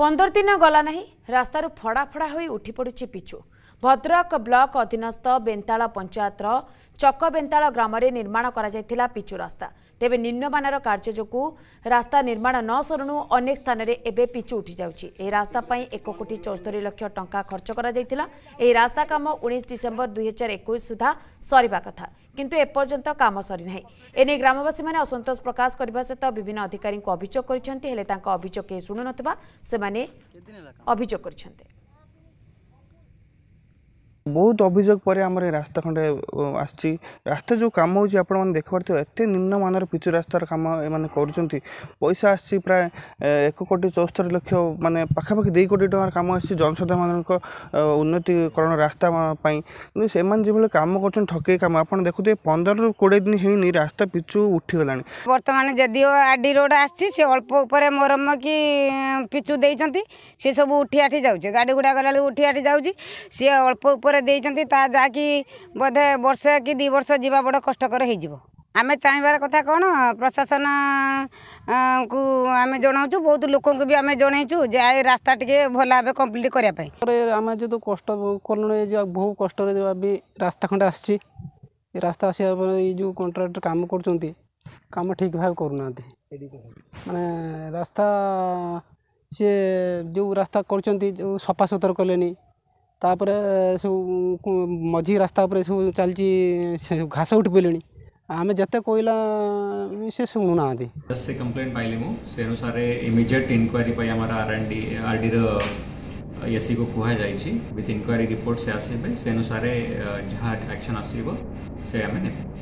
पंदर दिन गला नहीं रास्तार फड़ाफड़ा हो उठी पड़ुछि पिचु। भद्रक ब्लॉक अधीनस्थ बेंताला पंचायतर चक बेंताला ग्राम में निर्माण करा पिचु रास्ता। तेबे निम्नमानर कार्य जोगु रास्ता निर्माण न सरणु अनेक स्थान में एवं पिचु उठी जाउछि। ए रास्ता पई 1,74,00,000 टंका खर्च करा जायतिला। ए रास्ता काम 19 डिसेंबर 2021 सुधा सरीबा कथा किंतु एपर्यंत काम सरी नाही। एने ग्रामवासी माने असंतोष प्रकाश करबा सहित विभिन्न अधिकारी को अभियोग करिसंते हेले तांका अभियोग के सुनु नथबा से माने अभियोग करिसंते। बहुत अभियोग पर आम रास्ता खंडे आसची रास्ता जो कम हो देखते एत निम्नमान पिचु रास्तार कम एम कर पैसा आसी प्राय 1,74,00,000 मानने पखापाखि 2 कोटी टकर कम आसी जनसाधारण मान उन्नतिकरण रास्ता कि से जो कम कर ठकई कम आप देखुए 15 रू 20 दिन होनी रास्ता पिचु उठीगला। बर्तमान जदिव आडी रोड आसी अल्प उपर मरम कि पिचु देती सी सब उठी जाऊे गाड़ी गुड़ा गला उठी जाऊँगी सी अल्प उपर कि बोधे वर्ष कि 2 वर्ष जीवा बड़ कष्टकर हो। आम चाहिए कथा कौन प्रशासन को आम जनाऊँ बहुत लोक भी आम जनईचु जे रास्ता टे भल भाव कम्प्लीट करने आम जो कष्ट कल बहुत कष्ट भी रास्ता खंडे आसी रास्ता आस जो कंट्राक्टर काम कर कम ठीक भाव करना माने रास्ता सी जो रास्ता कर सफा सुतर कले तापर सब मझी रास्ता पर सब चलती घास उठी पड़े आम जिते कहला से शुणुना। जस्ट से कंप्लेंट पाइली मुझे अनुसार इमिजिएट इनक्वारी आमर आर एंड डी एससी को कहु विथ इनक्वारी रिपोर्ट से आसवे से अनुसार जहाँ एक्शन आसवे से आम ने